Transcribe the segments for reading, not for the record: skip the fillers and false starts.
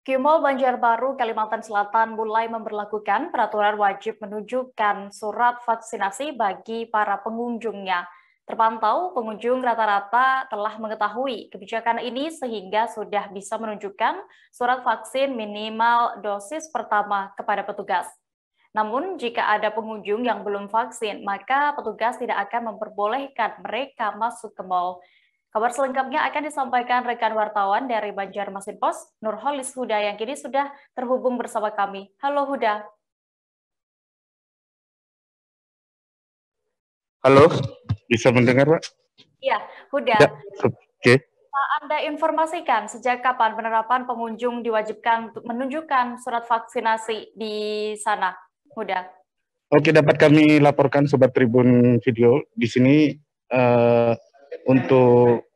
Q Mall Banjarbaru, Kalimantan Selatan mulai memberlakukan peraturan wajib menunjukkan surat vaksinasi bagi para pengunjungnya. Terpantau, pengunjung rata-rata telah mengetahui kebijakan ini sehingga sudah bisa menunjukkan surat vaksin minimal dosis pertama kepada petugas. Namun, jika ada pengunjung yang belum vaksin, maka petugas tidak akan memperbolehkan mereka masuk ke mall. Kabar selengkapnya akan disampaikan rekan wartawan dari Banjarmasin Pos, Nurholis Huda, yang kini sudah terhubung bersama kami. Halo Huda. Halo, bisa mendengar Pak? Iya, Huda. Ya, okay. Anda informasikan sejak kapan penerapan pengunjung diwajibkan menunjukkan surat vaksinasi di sana, Huda? Oke, dapat kami laporkan Sobat Tribun Video di sini. Untuk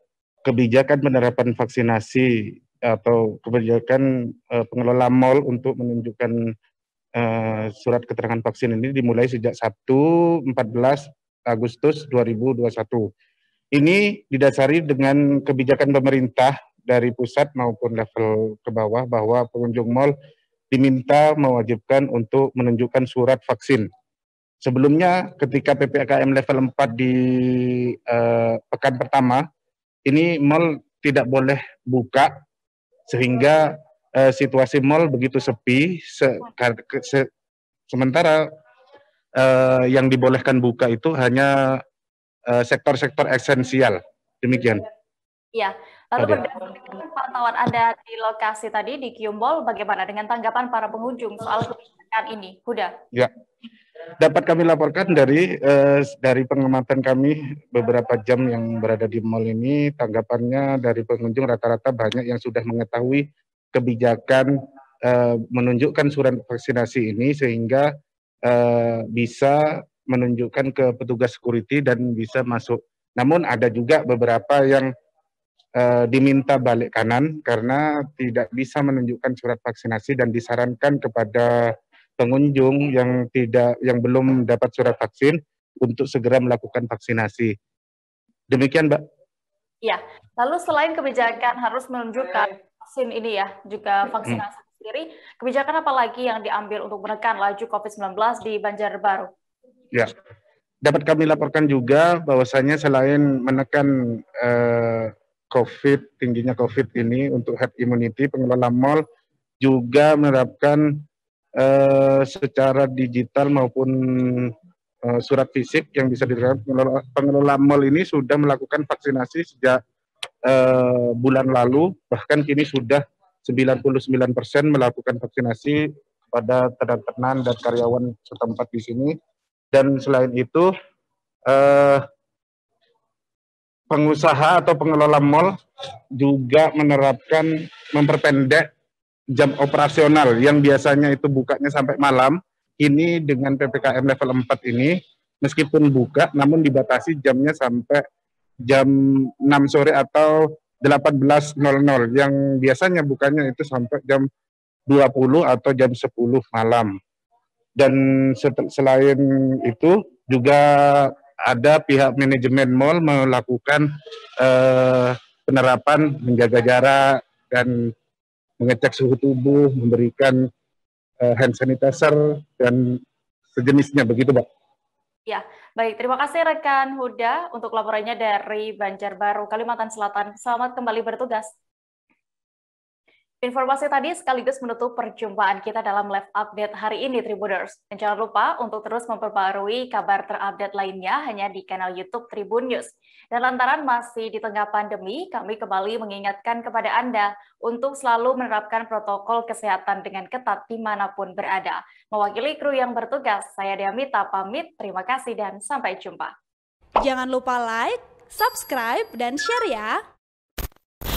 kebijakan penerapan vaksinasi atau kebijakan pengelola mal untuk menunjukkan surat keterangan vaksin ini dimulai sejak Sabtu 14 Agustus 2021. Ini didasari dengan kebijakan pemerintah dari pusat maupun level ke bawah bahwa pengunjung mal diminta mewajibkan untuk menunjukkan surat vaksin. Sebelumnya ketika PPKM level 4 di pekan pertama, ini mal tidak boleh buka sehingga situasi mal begitu sepi, sementara yang dibolehkan buka itu hanya sektor-sektor esensial. Demikian. Ya, lalu berdasarkan pantauan Anda di lokasi tadi di Q Mall, bagaimana dengan tanggapan para pengunjung soal kebijakan ini, Huda? Ya. Dapat kami laporkan dari pengamatan kami beberapa jam yang berada di mal ini, tanggapannya dari pengunjung rata-rata banyak yang sudah mengetahui kebijakan menunjukkan surat vaksinasi ini sehingga bisa menunjukkan ke petugas security dan bisa masuk. Namun ada juga beberapa yang diminta balik kanan karena tidak bisa menunjukkan surat vaksinasi dan disarankan kepada pengunjung yang belum dapat surat vaksin untuk segera melakukan vaksinasi. Demikian, Mbak. Ya, lalu selain kebijakan harus menunjukkan vaksin ini ya, juga vaksinasi sendiri, kebijakan apa lagi yang diambil untuk menekan laju COVID-19 di Banjarbaru? Ya, dapat kami laporkan juga bahwasannya selain menekan tingginya COVID ini untuk herd immunity, pengelola mal juga menerapkan secara digital maupun surat fisik yang bisa diterapkan. Pengelola mal ini sudah melakukan vaksinasi sejak bulan lalu, bahkan kini sudah 99% melakukan vaksinasi kepada tenan-tenan dan karyawan setempat di sini. Dan selain itu, pengusaha atau pengelola mal juga memperpendek jam operasional yang biasanya itu bukanya sampai malam, ini dengan PPKM level 4 ini meskipun buka namun dibatasi jamnya sampai jam 6 sore atau 18.00 yang biasanya bukanya itu sampai jam 20 atau jam 10 malam. Dan selain itu juga ada pihak manajemen mal melakukan penerapan menjaga jarak dan mengecek suhu tubuh, memberikan hand sanitizer, dan sejenisnya. Begitu, Pak. Ya, baik. Terima kasih rekan Huda untuk laporannya dari Banjarbaru, Kalimantan Selatan. Selamat kembali bertugas. Informasi tadi sekaligus menutup perjumpaan kita dalam live update hari ini, Tribuners. Dan jangan lupa untuk terus memperbarui kabar terupdate lainnya hanya di kanal YouTube Tribun News. Dan lantaran masih di tengah pandemi, kami kembali mengingatkan kepada Anda untuk selalu menerapkan protokol kesehatan dengan ketat dimanapun berada. Mewakili kru yang bertugas, saya Demita pamit, terima kasih dan sampai jumpa. Jangan lupa like, subscribe, dan share ya!